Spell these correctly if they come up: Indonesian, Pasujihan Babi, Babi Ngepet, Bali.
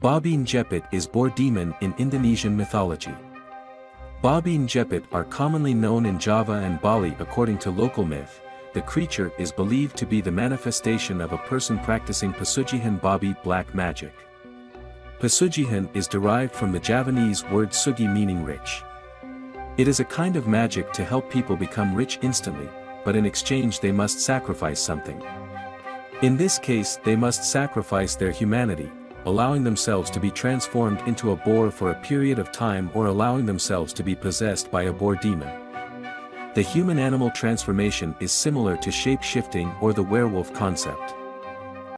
Babi Ngepet is boar demon in Indonesian mythology. Babi Ngepet are commonly known in Java and Bali according to local myth. The creature is believed to be the manifestation of a person practicing Pasujihan Babi black magic. Pasujihan is derived from the Javanese word sugi meaning rich. It is a kind of magic to help people become rich instantly, but in exchange they must sacrifice something. In this case they must sacrifice their humanity, allowing themselves to be transformed into a boar for a period of time or allowing themselves to be possessed by a boar demon. The human-animal transformation is similar to shape-shifting or the werewolf concept.